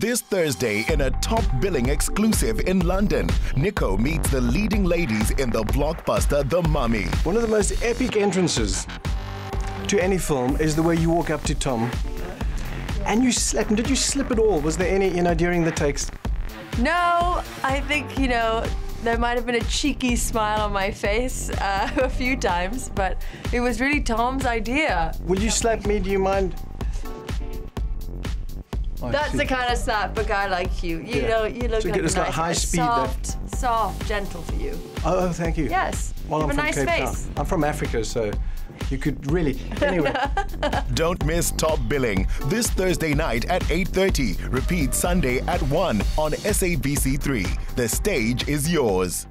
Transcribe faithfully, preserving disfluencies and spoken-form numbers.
This Thursday, in a Top Billing exclusive in London, Nico meets the leading ladies in the blockbuster The Mummy. One of the most epic entrances to any film is the way you walk up to Tom. And you slap him. Did you slip at all? Was there any, you know, during the takes? No, I think, you know, there might have been a cheeky smile on my face uh, a few times, but it was really Tom's idea. Will you slap me? Do you mind? Oh, that's the kind of slap a guy like you. You yeah. know, you look so like, it's a like nice, high speed, soft, that... soft, gentle for you. Oh, thank you. Yes. Well, you have I'm a from nice Cape face. Town. I'm from Africa, so you could really. Anyway. Don't miss Top Billing this Thursday night at eight thirty. Repeat Sunday at one on S A B C three. The stage is yours.